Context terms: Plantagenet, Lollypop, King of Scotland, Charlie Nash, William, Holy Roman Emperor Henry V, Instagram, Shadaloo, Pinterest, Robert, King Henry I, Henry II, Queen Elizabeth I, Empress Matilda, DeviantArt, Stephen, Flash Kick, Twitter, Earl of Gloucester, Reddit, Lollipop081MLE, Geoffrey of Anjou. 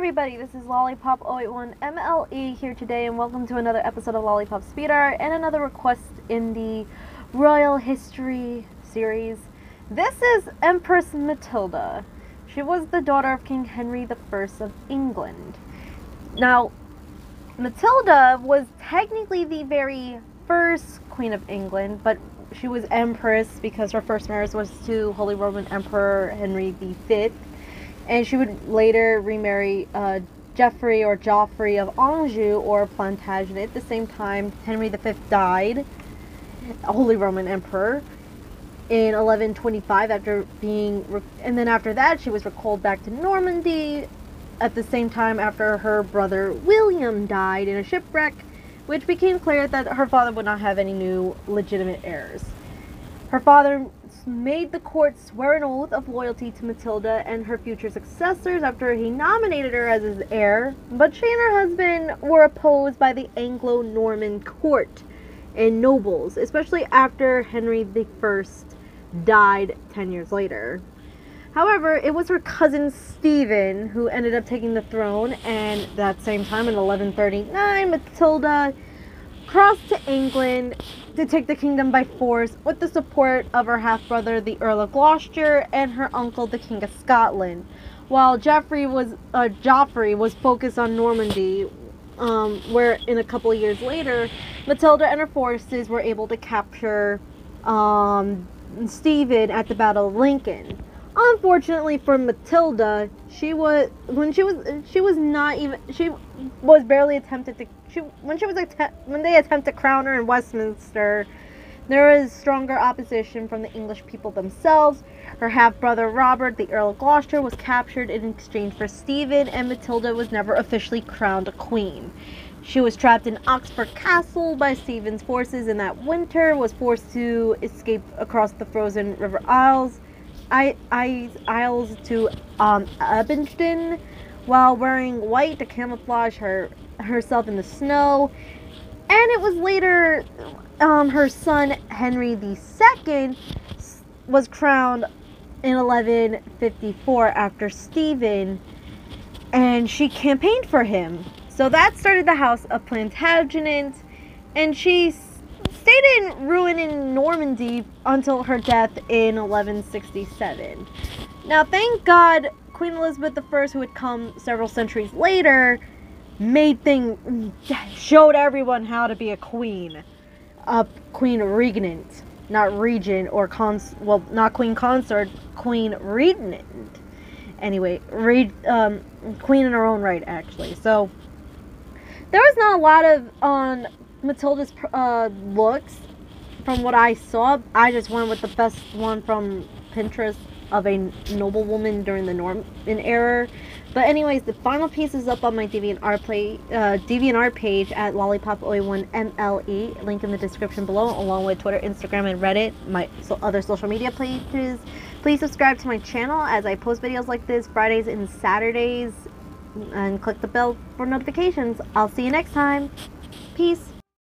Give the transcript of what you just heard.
everybody, this is Lollipop081MLE here today, and welcome to another episode of Lollypop Speed Art and another request in the Royal History series. This is Empress Matilda. She was the daughter of King Henry I of England. Now, Matilda was technically the very first Queen of England, but she was Empress because her first marriage was to Holy Roman Emperor Henry V. And she would later remarry Geoffrey of Anjou or Plantagenet. At the same time, Henry V died, a Holy Roman Emperor, in 1125 after being... And then after that, she was recalled back to Normandy at the same time after her brother William died in a shipwreck, which became clear that her father would not have any new legitimate heirs. Her father made the court swear an oath of loyalty to Matilda and her future successors after he nominated her as his heir, but she and her husband were opposed by the Anglo-Norman court and nobles, especially after Henry I died 10 years later. However, it was her cousin Stephen who ended up taking the throne, and that same time in 1139, Matilda crossed to England to take the kingdom by force with the support of her half-brother, the Earl of Gloucester, and her uncle, the King of Scotland, while Geoffrey was focused on Normandy, where in a couple of years later, Matilda and her forces were able to capture Stephen at the Battle of Lincoln. Unfortunately for Matilda, when they attempted to crown her in Westminster, there was stronger opposition from the English people themselves. Her half-brother Robert, the Earl of Gloucester, was captured in exchange for Stephen, and Matilda was never officially crowned a queen. She was trapped in Oxford Castle by Stephen's forces, and that winter was forced to escape across the frozen River Isles to Abingdon while wearing white to camouflage herself in the snow, and it was later her son Henry II was crowned in 1154 after Stephen, and she campaigned for him. So that started the House of Plantagenet, and she stayed in ruin in Normandy until her death in 1167. Now, thank God, Queen Elizabeth I, who had come several centuries later, showed everyone how to be a queen regnant, not regent or not queen consort, queen regnant. Anyway, queen in her own right, actually. So there was not a lot of on Matilda's looks from what I saw. I just went with the best one from Pinterest of a noblewoman during the Norman era. But anyways, the final piece is up on my DeviantArt page at Lollipop081MLE, link in the description below, along with Twitter, Instagram, and Reddit, my other social media pages. Please subscribe to my channel as I post videos like this Fridays and Saturdays, and click the bell for notifications. I'll see you next time. Peace.